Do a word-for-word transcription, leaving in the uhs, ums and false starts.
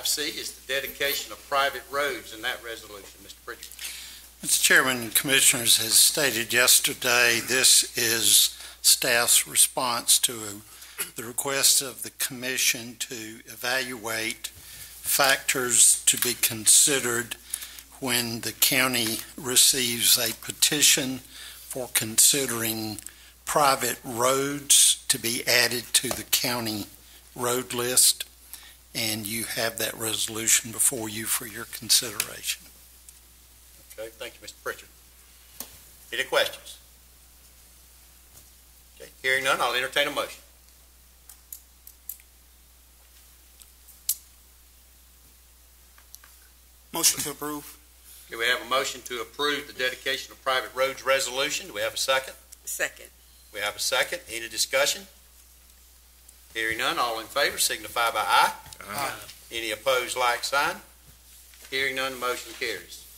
five C is the dedication of private roads in that resolution. Mister Pritchard. Mister Chairman and Commissioners, as stated yesterday, this is staff's response to the request of the Commission to evaluate factors to be considered when the county receives a petition for considering private roads to be added to the county road list. And you have that resolution before you for your consideration. Okay, thank you, Mister Pritchard. Any questions? Okay, hearing none, I'll entertain a motion. Motion to approve. Okay, we have a motion to approve the dedication of private roads resolution. Do we have a second? Second. We have a second. Any discussion? Hearing none, all in favor signify by aye. Aye. Any opposed, like sign. Hearing none, the motion carries.